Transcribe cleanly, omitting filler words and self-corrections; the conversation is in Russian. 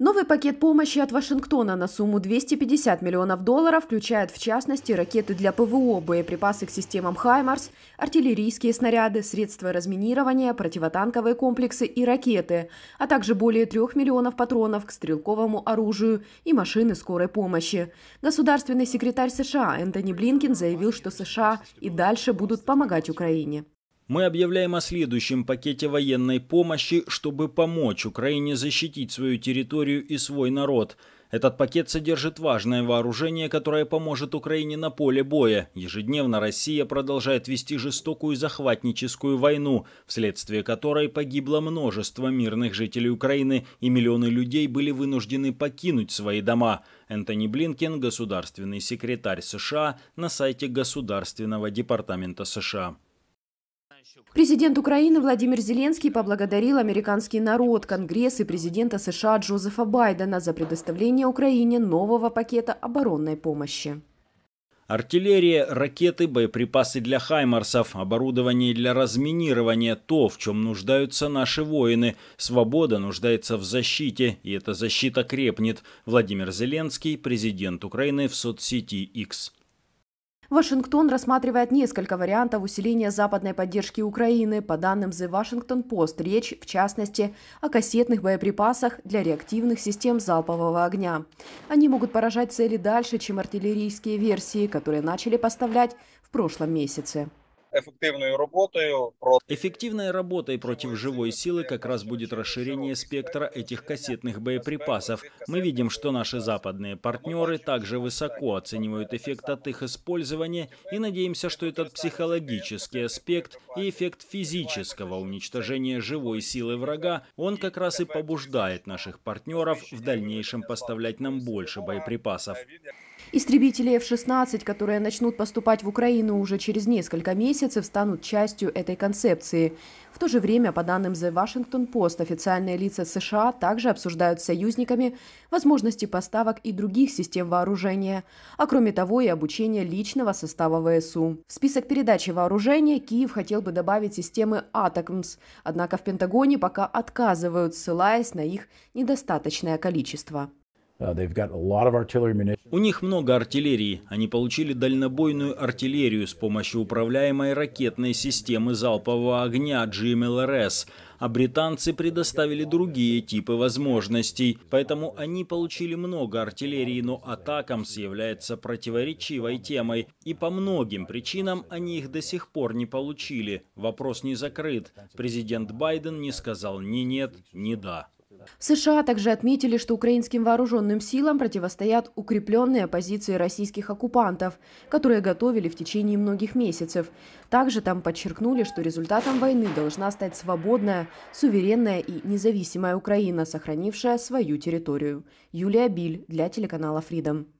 Новый пакет помощи от Вашингтона на сумму $250 миллионов включает в частности ракеты для ПВО, боеприпасы к системам HIMARS, артиллерийские снаряды, средства разминирования, противотанковые комплексы и ракеты, а также более 3 миллионов патронов к стрелковому оружию и машины скорой помощи. Государственный секретарь США Энтони Блинкен заявил, что США и дальше будут помогать Украине. Мы объявляем о следующем пакете военной помощи, чтобы помочь Украине защитить свою территорию и свой народ. Этот пакет содержит важное вооружение, которое поможет Украине на поле боя. Ежедневно Россия продолжает вести жестокую захватническую войну, вследствие которой погибло множество мирных жителей Украины, и миллионы людей были вынуждены покинуть свои дома. Энтони Блинкен, государственный секретарь США, на сайте Государственного департамента США. Президент Украины Владимир Зеленский поблагодарил американский народ, Конгресс и президента США Джозефа Байдена за предоставление Украине нового пакета оборонной помощи. Артиллерия, ракеты, боеприпасы для хаймарсов, оборудование для разминирования – то, в чем нуждаются наши воины. Свобода нуждается в защите, и эта защита крепнет. Владимир Зеленский, президент Украины, в соцсети X. Вашингтон рассматривает несколько вариантов усиления западной поддержки Украины. По данным The Washington Post, речь, в частности, о кассетных боеприпасах для реактивных систем залпового огня. Они могут поражать цели дальше, чем артиллерийские версии, которые начали поставлять в прошлом месяце. Эффективной работой против живой силы как раз будет расширение спектра этих кассетных боеприпасов. Мы видим, что наши западные партнеры также высоко оценивают эффект от их использования, и надеемся, что этот психологический аспект и эффект физического уничтожения живой силы врага, он как раз и побуждает наших партнеров в дальнейшем поставлять нам больше боеприпасов. Истребители F-16, которые начнут поступать в Украину уже через несколько месяцев, станут частью этой концепции. В то же время, по данным The Washington Post, официальные лица США также обсуждают с союзниками возможности поставок и других систем вооружения, а кроме того и обучение личного состава ВСУ. В список передачи вооружения Киев хотел бы добавить системы ATACMS, однако в Пентагоне пока отказывают, ссылаясь на их недостаточное количество. У них много артиллерии. Они получили дальнобойную артиллерию с помощью управляемой ракетной системы залпового огня GMLRS. А британцы предоставили другие типы возможностей. Поэтому они получили много артиллерии, но ATACMS является противоречивой темой. И по многим причинам они их до сих пор не получили. Вопрос не закрыт. Президент Байден не сказал ни нет, ни да. В США также отметили, что украинским вооруженным силам противостоят укрепленные позиции российских оккупантов, которые готовили в течение многих месяцев. Также там подчеркнули, что результатом войны должна стать свободная, суверенная и независимая Украина, сохранившая свою территорию. Юлия Биль для телеканала Freedom.